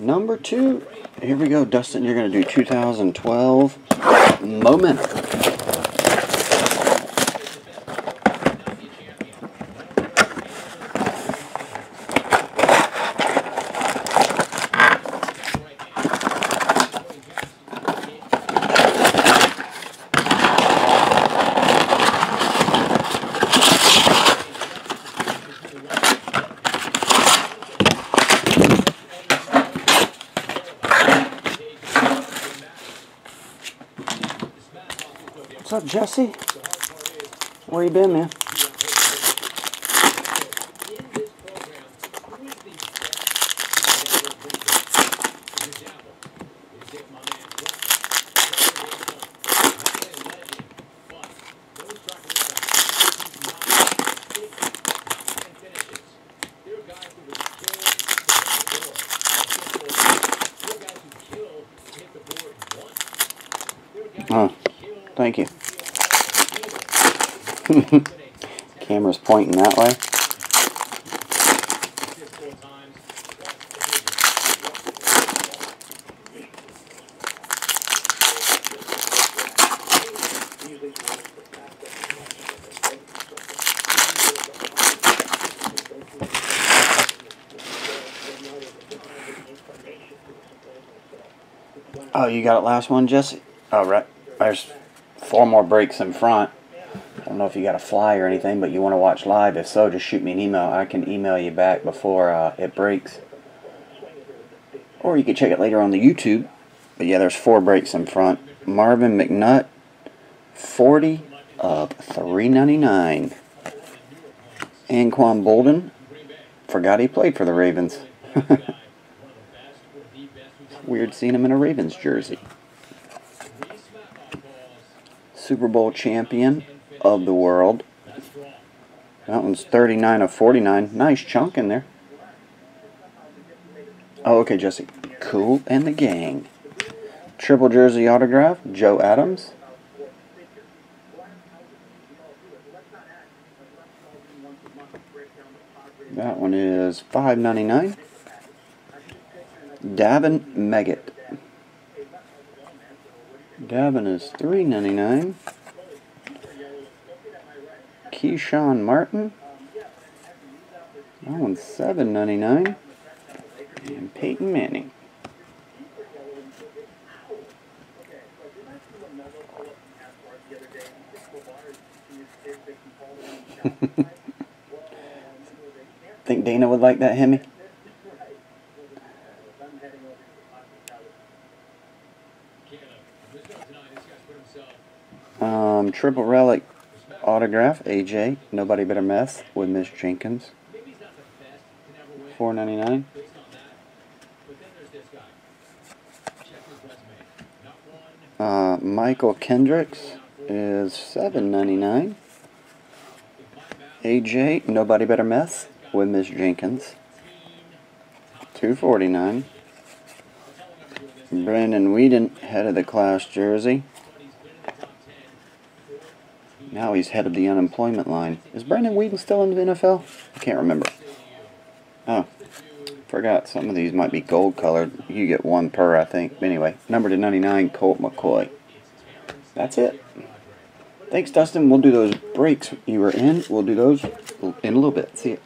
Number two, here we go, Dustin, you're going to do 2012 Momentum. What's up, Jesse? Where you been, man? Huh. Thank you. Camera's pointing that way. Oh, you got it last one, Jesse? Oh, right. There's four more breaks in front. I don't know if you got a fly or anything, but you want to watch live. If so, just shoot me an email. I can email you back before it breaks. Or you can check it later on the YouTube. But yeah, there's four breaks in front. Marvin McNutt, 40 of 399. Anquan Boldin, forgot he played for the Ravens. Weird seeing him in a Ravens jersey. Super Bowl champion of the world. That one's 39 of 49. Nice chunk in there. Oh, okay, Jesse. Cool and the gang. Triple jersey autograph, Joe Adams. That one is $5.99. Davin Meggett. Davin is $3.99. Keyshawn Martin. That one's $7.99. And Peyton Manning. Think Dana would like that, Hemi? Triple relic autograph, A.J. Nobody better mess with Miss Jenkins. $4.99. Michael Kendricks is $7.99. A.J. Nobody better mess with Miss Jenkins. $2.49. Brandon Weeden, head of the class jersey. Now he's head of the unemployment line. Is Brandon Weeden still in the NFL? I can't remember. Oh, forgot. Some of these might be gold colored. You get one per, I think. Anyway, number to 99, Colt McCoy. That's it. Thanks, Dustin. We'll do those breaks you were in. We'll do those in a little bit. See ya.